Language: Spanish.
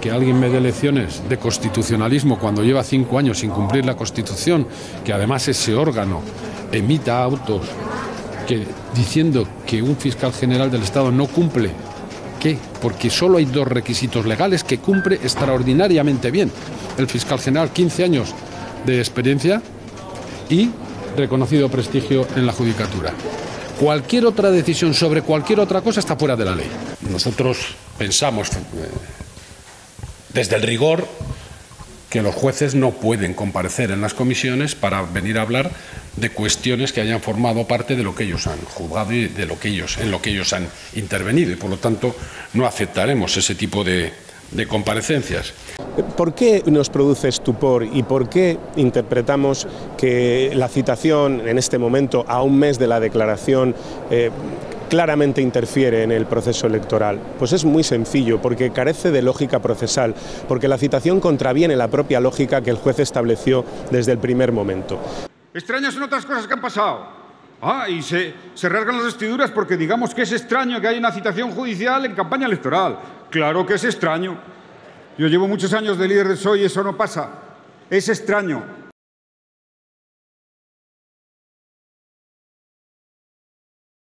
Que alguien me dé lecciones de constitucionalismo cuando lleva 5 años sin cumplir la Constitución, que además ese órgano emita autos que, diciendo que un fiscal general del Estado no cumple, ¿qué? Porque solo hay 2 requisitos legales que cumple extraordinariamente bien. El fiscal general, 15 años de experiencia y reconocido prestigio en la Judicatura. Cualquier otra decisión sobre cualquier otra cosa está fuera de la ley. Nosotros pensamos, desde el rigor, que los jueces no pueden comparecer en las comisiones para venir a hablar de cuestiones que hayan formado parte de lo que ellos han juzgado y de lo que ellos, en lo que ellos han intervenido. Y por lo tanto, no aceptaremos ese tipo de comparecencias. ¿Por qué nos produce estupor y por qué interpretamos que la citación, en este momento, a un mes de la declaración, claramente interfiere en el proceso electoral? Pues es muy sencillo, porque carece de lógica procesal, porque la citación contraviene la propia lógica que el juez estableció desde el primer momento. Extrañas son otras cosas que han pasado. Y se rasgan las vestiduras porque digamos que es extraño que haya una citación judicial en campaña electoral. Claro que es extraño. Yo llevo muchos años de líder de PSOE y eso no pasa. Es extraño.